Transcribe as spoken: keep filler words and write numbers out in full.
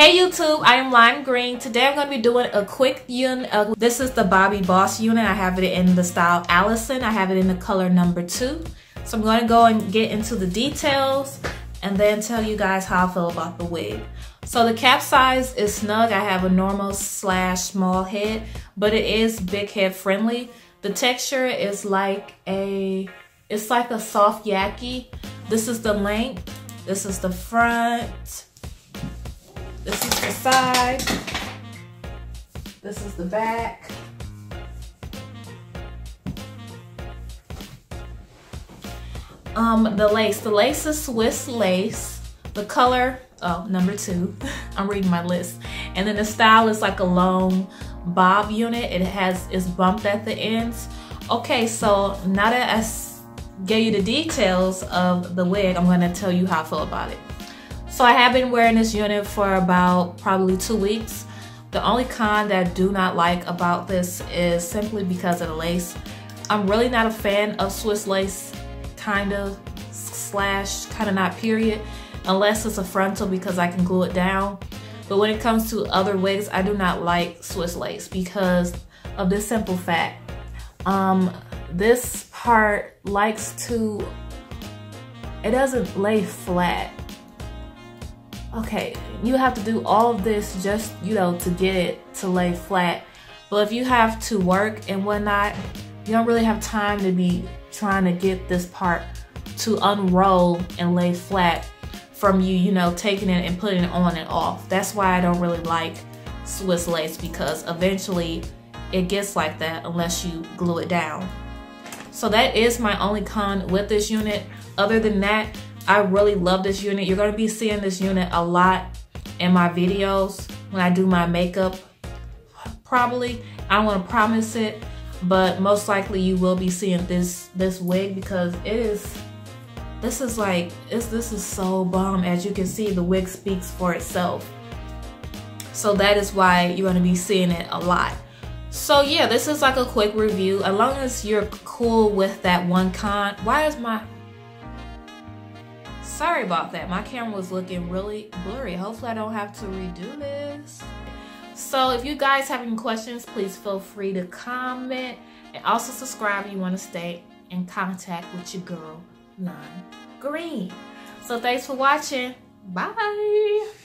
Hey YouTube, I am Lime Green. Today I'm going to be doing a quick unit. Uh, this is the Bobbi Boss unit. I have it in the style Allison. I have it in the color number two. So I'm going to go and get into the details and then tell you guys how I feel about the wig. So the cap size is snug. I have a normal slash small head, but it is big head friendly. The texture is like a, it's like a soft yaki. This is the length. This is the front. This is the side, this is the back, um, the lace, the lace is Swiss lace, the color, oh, number two, I'm reading my list, and then the style is like a long bob unit, it has, it's bumped at the ends. Okay, so now that I gave you the details of the wig, I'm going to tell you how I feel about it. So I have been wearing this unit for about probably two weeks. The only con that I do not like about this is simply because of the lace. I'm really not a fan of Swiss lace, kind of, slash, kind of not period, unless it's a frontal because I can glue it down. But when it comes to other wigs, I do not like Swiss lace because of this simple fact. Um, this part likes to, it doesn't lay flat. Okay, you have to do all of this just, you know, to get it to lay flat. But if you have to work and whatnot, you don't really have time to be trying to get this part to unroll and lay flat from you, you know, taking it and putting it on and off. That's why I don't really like Swiss lace, because eventually it gets like that unless you glue it down. So that is my only con with this unit. Other than that, I really love this unit. You're going to be seeing this unit a lot in my videos when I do my makeup. Probably, I don't want to promise it, but most likely you will be seeing this this wig because it is. This is like it's this is so bomb. As you can see, the wig speaks for itself. So that is why you're going to be seeing it a lot. So yeah, this is like a quick review. As long as you're cool with that one con. Why is my Sorry about that. My camera was looking really blurry. Hopefully I don't have to redo this. So if you guys have any questions, please feel free to comment. And also subscribe if you want to stay in contact with your girl, Lime Green. So thanks for watching. Bye.